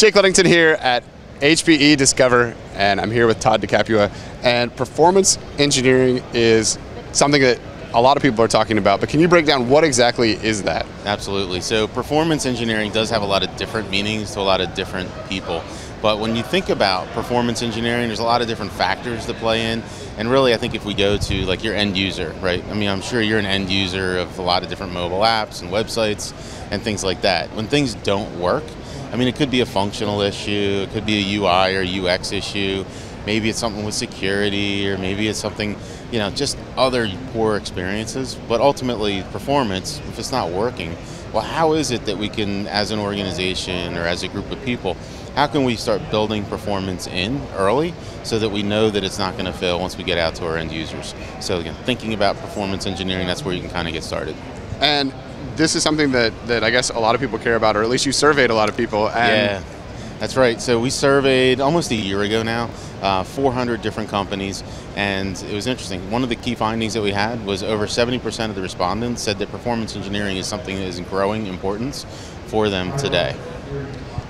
Jake Ludington here at HPE Discover, and I'm here with Todd DeCapua. And performance engineering is something that a lot of people are talking about, but can you break down what exactly is that? Absolutely. So performance engineering does have a lot of different meanings to a lot of different people. But when you think about performance engineering, there's a lot of different factors that play in. And really, I think if we go to like your end user, right? I mean, I'm sure you're an end user of a lot of different mobile apps and websites and things like that. When things don't work, I mean, it could be a functional issue, it could be a UI or UX issue, maybe it's something with security, or maybe it's something, you know, just other poor experiences. But ultimately, performance, if it's not working, well, how is it that we can, as an organization or as a group of people, how can we start building performance in early so that we know that it's not going to fail once we get out to our end users? So again, thinking about performance engineering, that's where you can kind of get started. And this is something that I guess a lot of people care about, or at least you surveyed a lot of people. And yeah. That's right. So we surveyed almost a year ago now, 400 different companies, and it was interesting. One of the key findings that we had was over 70% of the respondents said that performance engineering is something that is in growing importance for them today.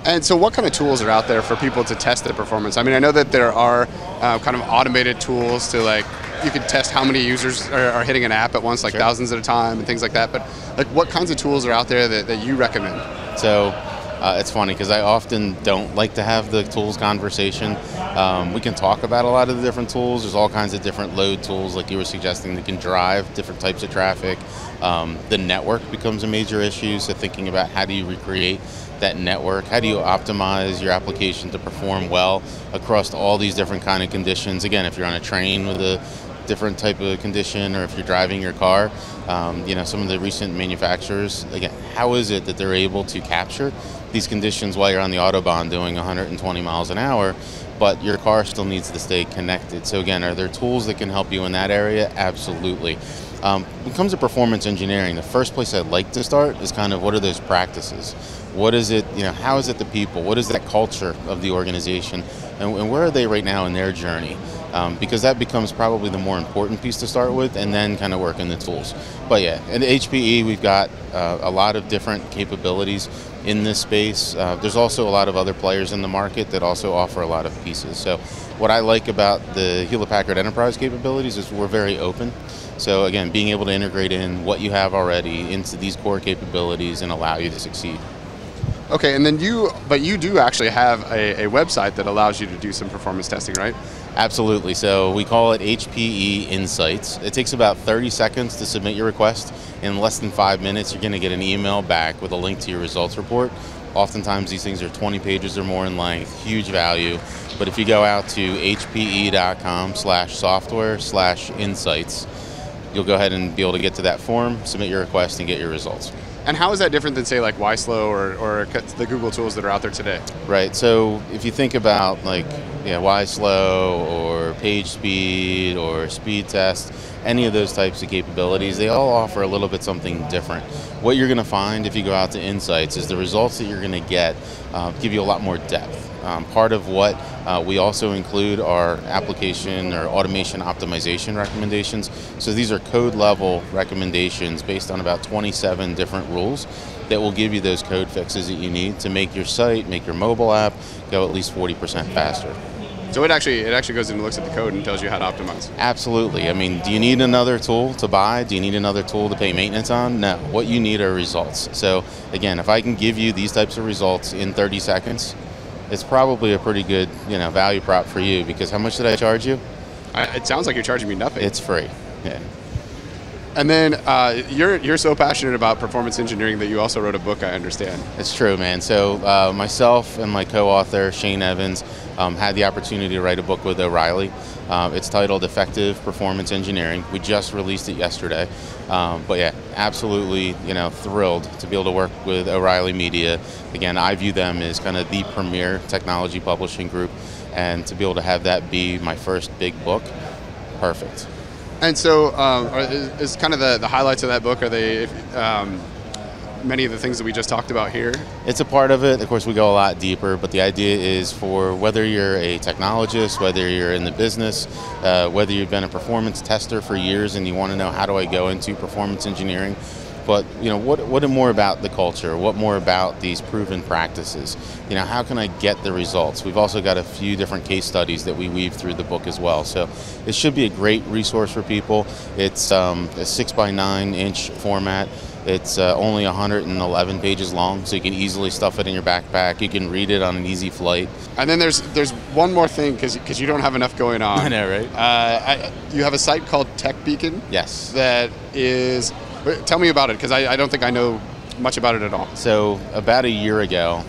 And so what kind of tools are out there for people to test their performance? I mean, I know that there are kind of automated tools to, like, you could test how many users are hitting an app at once, like thousands at a time and things like that, but like what kinds of tools are out there that you recommend? So. It's funny because I often don't like to have the tools conversation. We can talk about a lot of the different tools. There's all kinds of different load tools, like you were suggesting, that can drive different types of traffic. The network becomes a major issue, so thinking about how do you recreate that network, how do you optimize your application to perform well across all these different kind of conditions. Again, if you're on a train with a different type of condition, or if you're driving your car, you know, some of the recent manufacturers, again, how is it that they're able to capture these conditions while you're on the Autobahn doing 120 miles an hour, but your car still needs to stay connected? So again, are there tools that can help you in that area? Absolutely. When it comes to performance engineering, the first place I'd like to start is kind of what are those practices? What is it, you know, how is it the people? What is that culture of the organization? And where are they right now in their journey? Because that becomes probably the more important piece to start with, and then kind of work in the tools. But yeah, at HPE, we've got a lot of different capabilities in this space. There's also a lot of other players in the market that also offer a lot of pieces. So what I like about the Hewlett Packard Enterprise capabilities is we're very open. So again, being able to integrate in what you have already into these core capabilities and allow you to succeed. Okay, and then you do actually have a website that allows you to do some performance testing, right? Absolutely, so we call it HPE Insights. It takes about 30 seconds to submit your request. In less than 5 minutes, you're gonna get an email back with a link to your results report. Oftentimes, these things are 20 pages or more in length, huge value. But if you go out to hpe.com/software/insights, you'll go ahead and be able to get to that form, submit your request, and get your results. And how is that different than, say, like YSlow or the Google tools that are out there today? Right, so if you think about, like, yeah, YSlow or PageSpeed or Speed Test, any of those types of capabilities, they all offer a little bit something different. What you're going to find if you go out to Insights is the results that you're going to get give you a lot more depth. Part of what we also include are application or automation optimization recommendations. So these are code level recommendations based on about 27 different rules that will give you those code fixes that you need to make your site, make your mobile app go at least 40% faster. So it actually goes in and looks at the code and tells you how to optimize. Absolutely. I mean, do you need another tool to buy? Do you need another tool to pay maintenance on? No. What you need are results. So again, if I can give you these types of results in 30 seconds, it's probably a pretty good, you know, value prop for you, because how much did I charge you? It sounds like you're charging me nothing. It's free. Yeah. And then you're so passionate about performance engineering that you also wrote a book, I understand. It's true, man. So myself and my co-author, Shane Evans, had the opportunity to write a book with O'Reilly. It's titled Effective Performance Engineering. We just released it yesterday. But yeah, absolutely, you know, thrilled to be able to work with O'Reilly Media. Again, I view them as kind of the premier technology publishing group, and to be able to have that be my first big book, perfect. And so, is kind of the highlights of that book, are they many of the things that we just talked about here? It's a part of it. Of course, we go a lot deeper, but the idea is for whether you're a technologist, whether you're in the business, whether you've been a performance tester for years and you want to know how do I go into performance engineering, But what more about the culture? What more about these proven practices? How can I get the results? We've also got a few different case studies that we weave through the book as well. So it should be a great resource for people. It's a 6 by 9 inch format. It's only 111 pages long, so you can easily stuff it in your backpack. You can read it on an easy flight. And then there's one more thing, because you don't have enough going on. I know, right? You have a site called TechBeacon. Yes. That is, tell me about it, because I don't think I know much about it at all. So about a year ago,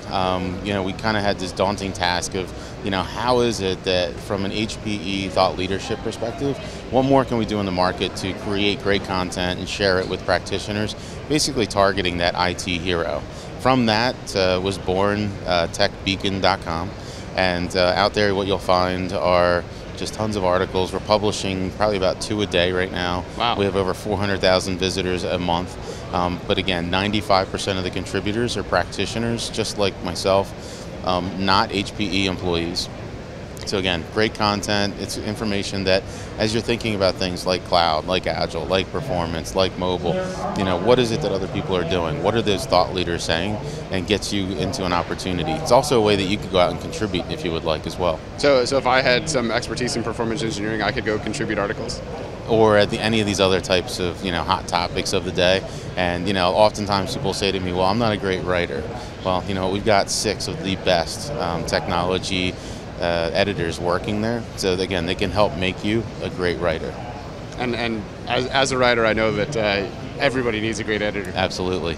we kind of had this daunting task of, how is it that from an HPE thought leadership perspective, what more can we do in the market to create great content and share it with practitioners, basically targeting that IT hero. From that was born techbeacon.com, and out there what you'll find are just tons of articles. We're publishing probably about 2 a day right now. Wow. We have over 400,000 visitors a month. But again, 95% of the contributors are practitioners, just like myself, not HPE employees. So again, great content. It's information that, as you're thinking about things like cloud, like agile, like performance, like mobile, what is it that other people are doing? What are those thought leaders saying? And gets you into an opportunity. It's also a way that you could go out and contribute if you would like as well. So if I had some expertise in performance engineering, I could go contribute articles? Or at any of these other types of hot topics of the day. And oftentimes people say to me, well, I'm not a great writer. Well, we've got 6 of the best technology editors working there. So again, they can help make you a great writer. And as a writer, I know that everybody needs a great editor. Absolutely.